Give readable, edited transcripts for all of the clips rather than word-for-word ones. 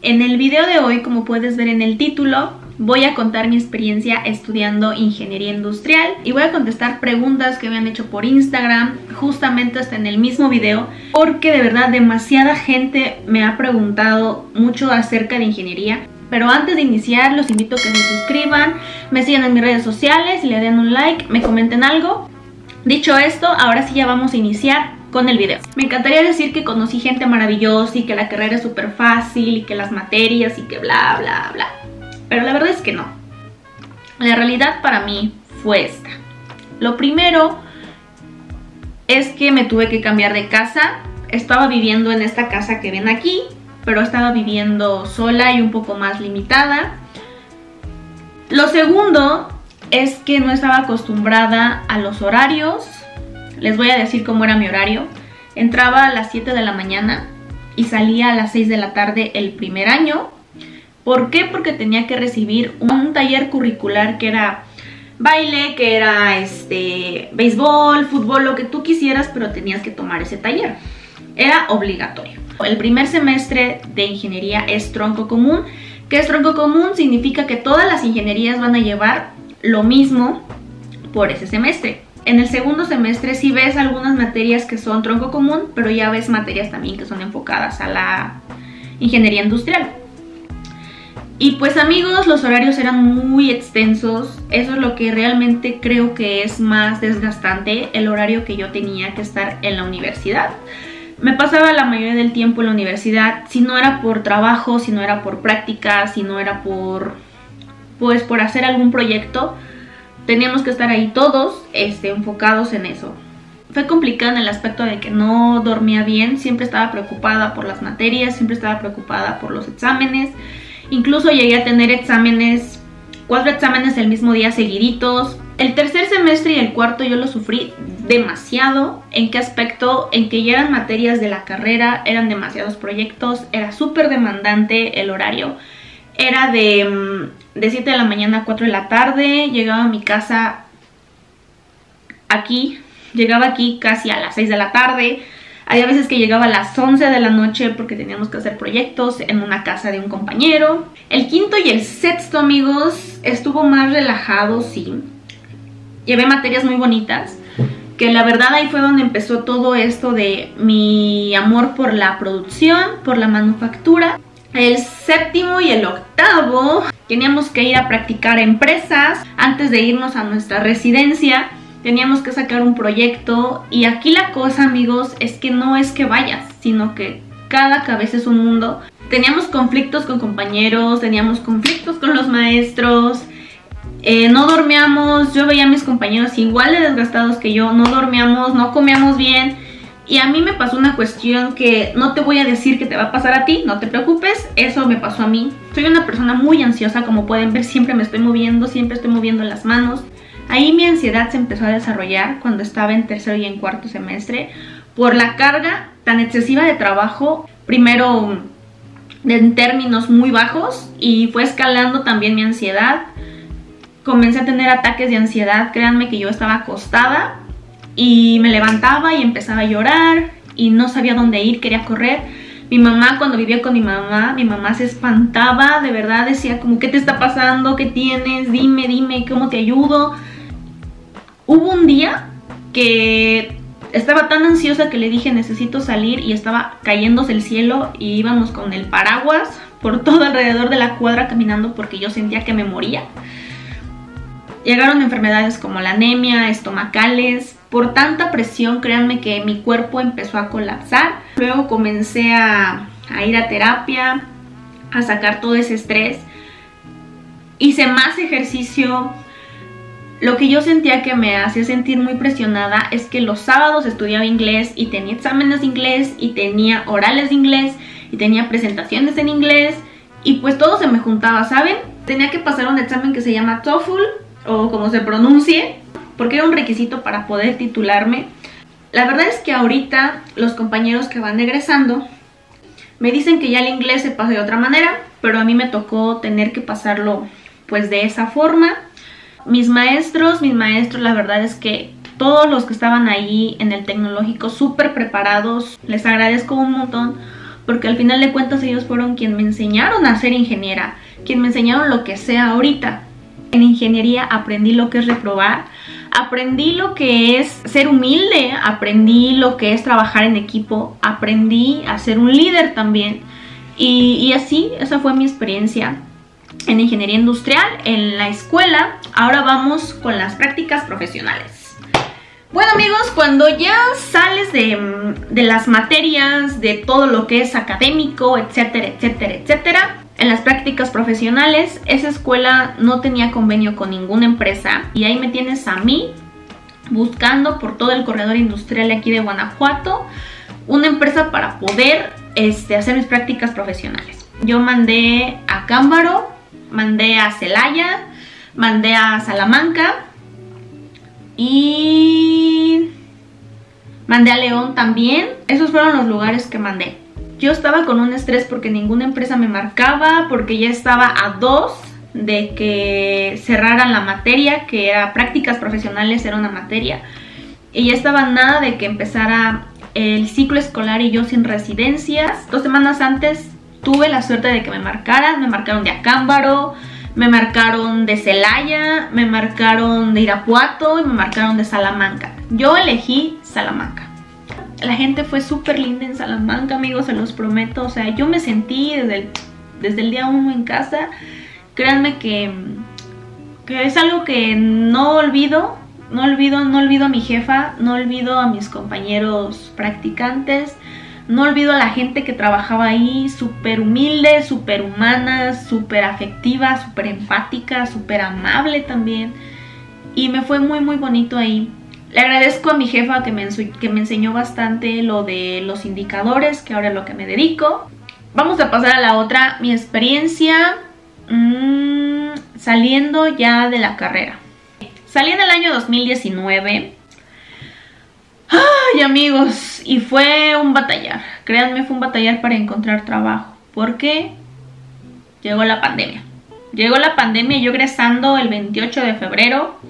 En el video de hoy, como puedes ver en el título, voy a contar mi experiencia estudiando ingeniería industrial y voy a contestar preguntas que me han hecho por Instagram, justamente hasta en el mismo video, porque de verdad demasiada gente me ha preguntado mucho acerca de ingeniería. Pero antes de iniciar, los invito a que se suscriban, me sigan en mis redes sociales, le den un like, me comenten algo. Dicho esto, ahora sí ya vamos a iniciar con el video. Me encantaría decir que conocí gente maravillosa y que la carrera es súper fácil y que las materias y que bla bla bla, pero la verdad es que no. La realidad para mí fue esta. Lo primero es que me tuve que cambiar de casa. Estaba viviendo en esta casa que ven aquí, pero estaba viviendo sola y un poco más limitada. Lo segundo es que no estaba acostumbrada a los horarios. Les voy a decir cómo era mi horario. Entraba a las 7 de la mañana y salía a las 6 de la tarde el primer año. ¿Por qué? Porque tenía que recibir un taller curricular que era baile, que era béisbol, fútbol, lo que tú quisieras, pero tenías que tomar ese taller. Era obligatorio. El primer semestre de ingeniería es tronco común. ¿Qué es tronco común? Significa que todas las ingenierías van a llevar lo mismo por ese semestre. En el segundo semestre sí ves algunas materias que son tronco común, pero ya ves materias también que son enfocadas a la ingeniería industrial. Y pues amigos, los horarios eran muy extensos. Eso es lo que realmente creo que es más desgastante, el horario que yo tenía que estar en la universidad. Me pasaba la mayoría del tiempo en la universidad, si no era por trabajo, si no era por prácticas, si no era por hacer algún proyecto, teníamos que estar ahí todos enfocados en eso. Fue complicado en el aspecto de que no dormía bien, siempre estaba preocupada por las materias, siempre estaba preocupada por los exámenes. Incluso llegué a tener exámenes, 4 exámenes el mismo día seguiditos. El tercer semestre y el cuarto yo lo sufrí demasiado. ¿En qué aspecto? En que ya eran materias de la carrera, eran demasiados proyectos, era súper demandante el horario. Era de 7 de la mañana a 4 de la tarde, llegaba a mi casa aquí, llegaba aquí casi a las 6 de la tarde. Había veces que llegaba a las 11 de la noche porque teníamos que hacer proyectos en una casa de un compañero. El quinto y el sexto, amigos, estuvo más relajado, sí. Llevé materias muy bonitas, que la verdad ahí fue donde empezó todo esto de mi amor por la producción, por la manufactura. El séptimo y el octavo teníamos que ir a practicar a empresas. Antes de irnos a nuestra residencia teníamos que sacar un proyecto. Y aquí la cosa, amigos, es que no es que vayas, sino que cada cabeza es un mundo. Teníamos conflictos con compañeros, teníamos conflictos con los maestros, no dormíamos. Yo veía a mis compañeros igual de desgastados que yo, no dormíamos, no comíamos bien. Y a mí me pasó una cuestión que no te voy a decir que te va a pasar a ti, no te preocupes, eso me pasó a mí. Soy una persona muy ansiosa, como pueden ver, siempre me estoy moviendo, siempre estoy moviendo las manos. Ahí mi ansiedad se empezó a desarrollar cuando estaba en tercero y en cuarto semestre por la carga tan excesiva de trabajo, primero en términos muy bajos, y fue escalando también mi ansiedad. Comencé a tener ataques de ansiedad, créanme que yo estaba acostada y me levantaba y empezaba a llorar y no sabía dónde ir, quería correr. Mi mamá, cuando vivía con mi mamá se espantaba, de verdad decía como ¿qué te está pasando? ¿Qué tienes? Dime, dime, ¿cómo te ayudo? Hubo un día que estaba tan ansiosa que le dije necesito salir y estaba cayéndose el cielo y íbamos con el paraguas por todo alrededor de la cuadra caminando porque yo sentía que me moría. Llegaron enfermedades como la anemia, estomacales. Por tanta presión, créanme que mi cuerpo empezó a colapsar. Luego comencé a ir a terapia, a sacar todo ese estrés. Hice más ejercicio. Lo que yo sentía que me hacía sentir muy presionada es que los sábados estudiaba inglés y tenía exámenes de inglés y tenía orales de inglés y tenía presentaciones en inglés. Y pues todo se me juntaba, ¿saben? Tenía que pasar un examen que se llama TOEFL, o como se pronuncie, porque era un requisito para poder titularme. La verdad es que ahorita los compañeros que van egresando me dicen que ya el inglés se pasa de otra manera, pero a mí me tocó tener que pasarlo pues de esa forma. Mis maestros, la verdad es que todos los que estaban ahí en el tecnológico súper preparados, les agradezco un montón porque al final de cuentas ellos fueron quienes me enseñaron a ser ingeniera, quienes me enseñaron lo que sé ahorita. En ingeniería aprendí lo que es reprobar, aprendí lo que es ser humilde, aprendí lo que es trabajar en equipo, aprendí a ser un líder también. Y así, esa fue mi experiencia en ingeniería industrial, en la escuela. Ahora vamos con las prácticas profesionales. Bueno amigos, cuando ya sales de las materias, de todo lo que es académico, etcétera, etcétera, etcétera, en las prácticas profesionales, esa escuela no tenía convenio con ninguna empresa y ahí me tienes a mí buscando por todo el corredor industrial aquí de Guanajuato una empresa para poder hacer mis prácticas profesionales. Yo mandé a Cámbaro, mandé a Celaya, mandé a Salamanca y mandé a León también. Esos fueron los lugares que mandé. Yo estaba con un estrés porque ninguna empresa me marcaba, porque ya estaba a dos de que cerraran la materia, que era prácticas profesionales, era una materia. Y ya estaba nada de que empezara el ciclo escolar y yo sin residencias. 2 semanas antes tuve la suerte de que me marcaran. Me marcaron de Acámbaro, me marcaron de Celaya, me marcaron de Irapuato y me marcaron de Salamanca. Yo elegí Salamanca. La gente fue súper linda en Salamanca, amigos, se los prometo. O sea, yo me sentí desde el día 1 en casa. Créanme que es algo que no olvido. No olvido a mi jefa, no olvido a mis compañeros practicantes, no olvido a la gente que trabajaba ahí, súper humilde, súper humana, súper afectiva, súper empática, súper amable también. Y me fue muy, muy bonito ahí. Le agradezco a mi jefa que me enseñó bastante lo de los indicadores, que ahora es lo que me dedico. Vamos a pasar a la otra, mi experiencia saliendo ya de la carrera. Salí en el año 2019. Ay amigos, y fue un batallar. Créanme, fue un batallar para encontrar trabajo, porque llegó la pandemia. Llegó la pandemia, yo egresando el 28 de febrero.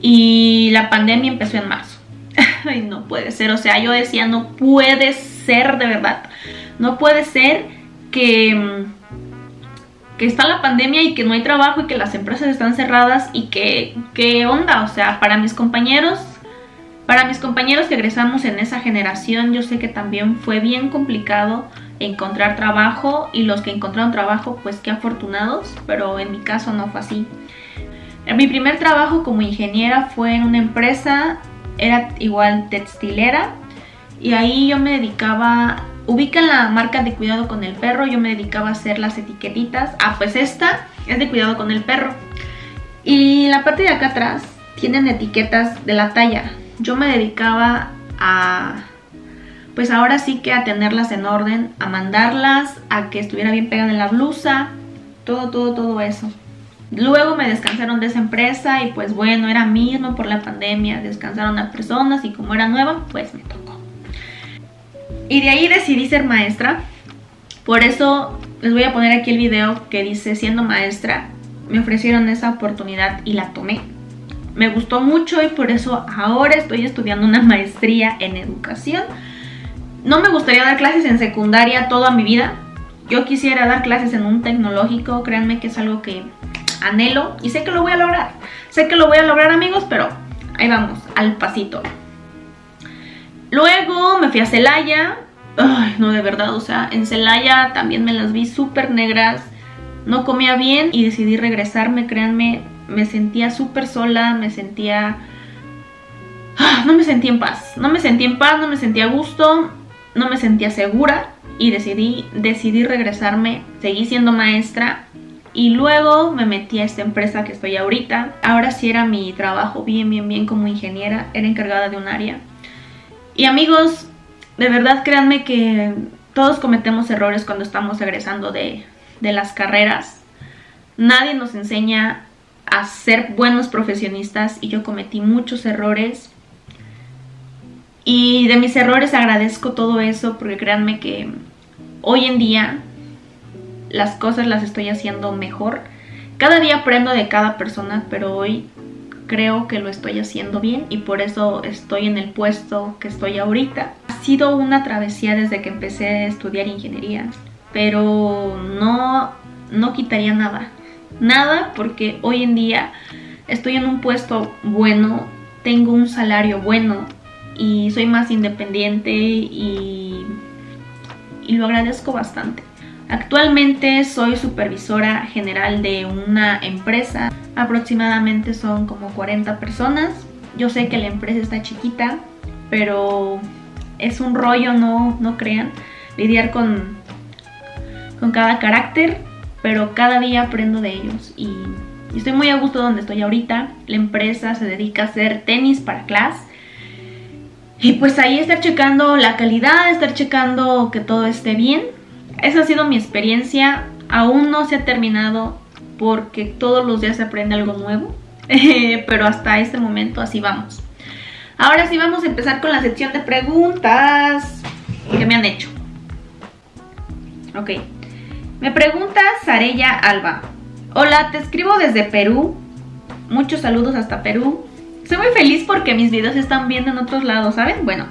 Y la pandemia empezó en marzo. Ay, no puede ser. O sea, yo decía, no puede ser, de verdad. No puede ser que está la pandemia y que no hay trabajo y que las empresas están cerradas y que... ¿Qué onda? O sea, para mis compañeros que egresamos en esa generación, yo sé que también fue bien complicado encontrar trabajo, y los que encontraron trabajo, pues qué afortunados, pero en mi caso no fue así. Mi primer trabajo como ingeniera fue en una empresa, era igual textilera, y ahí yo me dedicaba... Ubican la marca de cuidado con el perro, yo me dedicaba a hacer las etiquetitas. Ah, pues esta es de cuidado con el perro. Y la parte de acá atrás tienen etiquetas de la talla. Yo me dedicaba a, pues ahora sí que a tenerlas en orden, a mandarlas, a que estuviera bien pegada en la blusa, todo eso. Luego me descansaron de esa empresa y pues bueno, era mismo por la pandemia, descansaron a personas y como era nueva, pues me tocó. Y de ahí decidí ser maestra. Por eso les voy a poner aquí el video que dice siendo maestra. Me ofrecieron esa oportunidad y la tomé. Me gustó mucho y por eso ahora estoy estudiando una maestría en educación. No me gustaría dar clases en secundaria toda mi vida. Yo quisiera dar clases en un tecnológico. Créanme que es algo que anhelo y sé que lo voy a lograr. Sé que lo voy a lograr, amigos, pero ahí vamos, al pasito. Luego me fui a Celaya. Ay, no, de verdad, o sea, en Celaya también me las vi súper negras. No comía bien y decidí regresarme, créanme. Me sentía súper sola, me sentía... No me sentía en paz, no me sentía a gusto, no me sentía segura. Y decidí regresarme, seguí siendo maestra. Y luego me metí a esta empresa que estoy ahorita. Ahora sí era mi trabajo bien como ingeniera. Era encargada de un área. Y amigos, de verdad créanme que todos cometemos errores cuando estamos egresando de las carreras. Nadie nos enseña a ser buenos profesionistas y yo cometí muchos errores. Y de mis errores agradezco todo eso porque créanme que hoy en día las cosas las estoy haciendo mejor. Cada día aprendo de cada persona, pero hoy creo que lo estoy haciendo bien y por eso estoy en el puesto que estoy ahorita. Ha sido una travesía desde que empecé a estudiar ingeniería, pero no quitaría nada. Nada, porque hoy en día estoy en un puesto bueno, tengo un salario bueno y soy más independiente y lo agradezco bastante. Actualmente soy supervisora general de una empresa, aproximadamente son como 40 personas. Yo sé que la empresa está chiquita, pero es un rollo, no crean, lidiar con cada carácter, pero cada día aprendo de ellos y estoy muy a gusto donde estoy ahorita. La empresa se dedica a hacer tenis para clase. Y pues ahí estar checando la calidad, estar checando que todo esté bien. Esa ha sido mi experiencia. Aún no se ha terminado porque todos los días se aprende algo nuevo. Pero hasta este momento así vamos. Ahora sí vamos a empezar con la sección de preguntas que me han hecho. Ok. Me pregunta Sarella Alba. Hola, te escribo desde Perú. Muchos saludos hasta Perú. Estoy muy feliz porque mis videos se están viendo en otros lados, ¿saben? Bueno,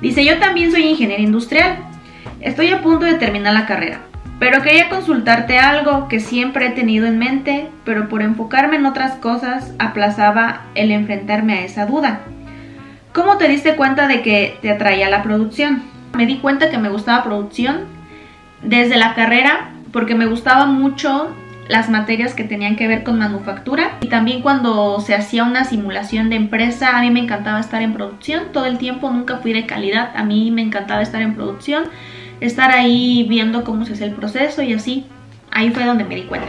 dice, yo también soy ingeniera industrial. Estoy a punto de terminar la carrera, pero quería consultarte algo que siempre he tenido en mente, pero por enfocarme en otras cosas aplazaba el enfrentarme a esa duda. ¿Cómo te diste cuenta de que te atraía la producción? Me di cuenta que me gustaba producción desde la carrera porque me gustaba mucho las materias que tenían que ver con manufactura, y también cuando se hacía una simulación de empresa a mí me encantaba estar en producción todo el tiempo. Nunca fui de calidad, a mí me encantaba estar en producción, estar ahí viendo cómo se hace el proceso y así. Ahí fue donde me di cuenta.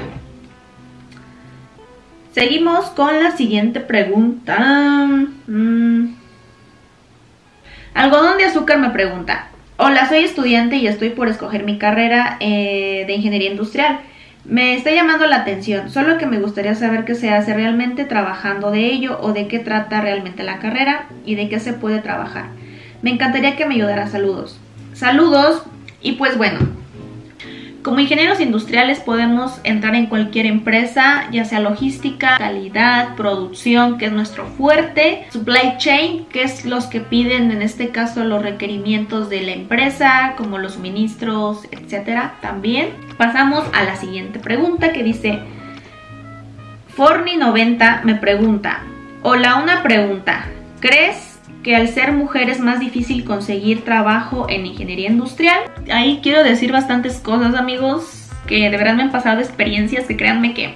Seguimos con la siguiente pregunta. Algodón de Azúcar me pregunta: hola, soy estudiante y estoy por escoger mi carrera de ingeniería industrial. Me está llamando la atención, solo que me gustaría saber qué se hace realmente trabajando de ello o de qué trata realmente la carrera y de qué se puede trabajar. Me encantaría que me ayudara. Saludos. Saludos. Y pues bueno, como ingenieros industriales podemos entrar en cualquier empresa, ya sea logística, calidad, producción, que es nuestro fuerte, supply chain, que es los que piden en este caso los requerimientos de la empresa, como los suministros, etcétera. También pasamos a la siguiente pregunta que dice Forni90 me pregunta: hola, una pregunta. ¿Crees que al ser mujer es más difícil conseguir trabajo en ingeniería industrial? Ahí quiero decir bastantes cosas, amigos, que de verdad me han pasado experiencias que créanme que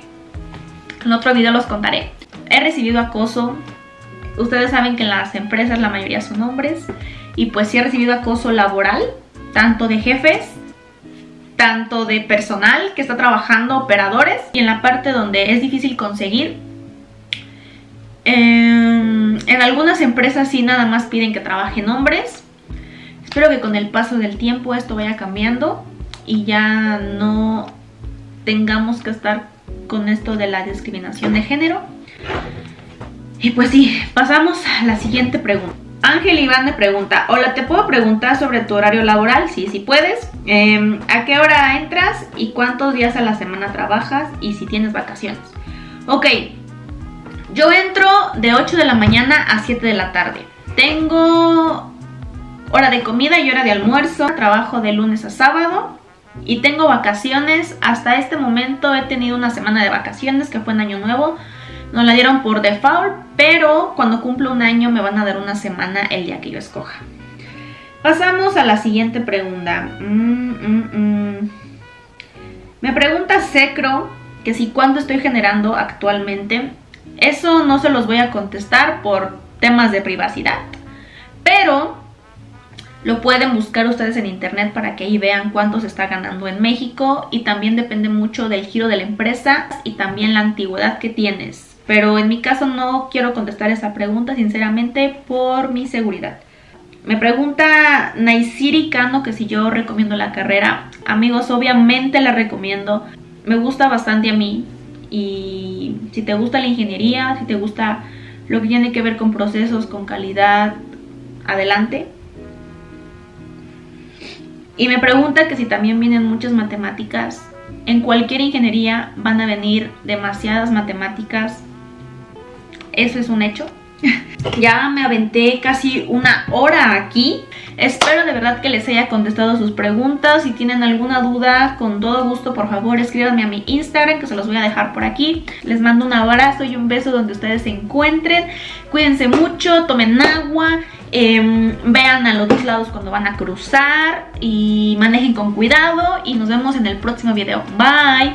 en otro video los contaré. He recibido acoso. Ustedes saben que en las empresas la mayoría son hombres, y pues sí he recibido acoso laboral, tanto de jefes, tanto de personal que está trabajando, operadores, y en la parte donde es difícil conseguir. En algunas empresas sí nada más piden que trabajen hombres. Espero que con el paso del tiempo esto vaya cambiando y ya no tengamos que estar con esto de la discriminación de género. Y pues sí, pasamos a la siguiente pregunta. Ángel Iván me pregunta: hola, ¿te puedo preguntar sobre tu horario laboral? Sí, sí puedes. ¿A qué hora entras y cuántos días a la semana trabajas y si tienes vacaciones? Ok. Yo entro de 8 de la mañana a 7 de la tarde. Tengo hora de comida y hora de almuerzo. Trabajo de lunes a sábado y tengo vacaciones. Hasta este momento he tenido una semana de vacaciones que fue en Año Nuevo. Nos la dieron por default, pero cuando cumplo un año me van a dar una semana el día que yo escoja. Pasamos a la siguiente pregunta. Me pregunta Secro que si cuánto estoy generando actualmente. Eso no se los voy a contestar por temas de privacidad, pero lo pueden buscar ustedes en internet para que ahí vean cuánto se está ganando en México, y también depende mucho del giro de la empresa y también la antigüedad que tienes. Pero en mi caso no quiero contestar esa pregunta sinceramente por mi seguridad. Me pregunta Naiciri Kano que si yo recomiendo la carrera. Amigos, obviamente la recomiendo. Me gusta bastante a mí. Y si te gusta la ingeniería, si te gusta lo que tiene que ver con procesos, con calidad, adelante. Y me pregunta que si también vienen muchas matemáticas. En cualquier ingeniería van a venir demasiadas matemáticas. eso es un hecho. Ya me aventé casi una hora aquí. Espero de verdad que les haya contestado sus preguntas. Si tienen alguna duda, con todo gusto, por favor, escríbanme a mi Instagram, que se los voy a dejar por aquí. Les mando un abrazo y un beso donde ustedes se encuentren. Cuídense mucho, tomen agua, vean a los dos lados cuando van a cruzar y manejen con cuidado. Y nos vemos en el próximo video. Bye.